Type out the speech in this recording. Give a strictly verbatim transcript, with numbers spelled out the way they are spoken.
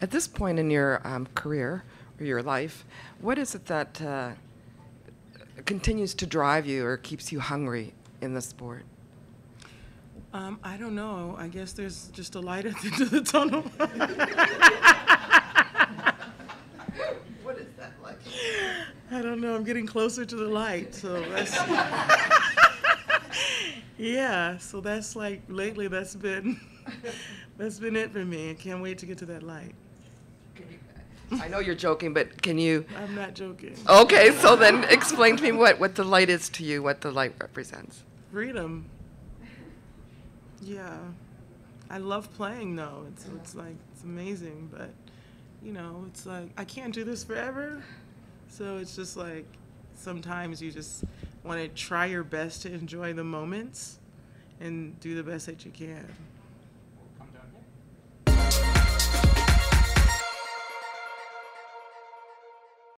At this point in your um, career or your life, what is it that uh, continues to drive you or keeps you hungry in the sport? Um, I don't know. I guess there's just a light at the end of the tunnel. What is that like? I don't know. I'm getting closer to the light, so that's yeah. So that's like lately. That's been that's been it for me. I can't wait to get to that light. I know you're joking, but can you? I'm not joking. Okay, so then explain to me what what the light is to you. What the light represents. Freedom. Yeah, I love playing though. It's it's like it's amazing, but you know, it's like I can't do this forever. So it's just like sometimes you just want to try your best to enjoy the moments and do the best that you can.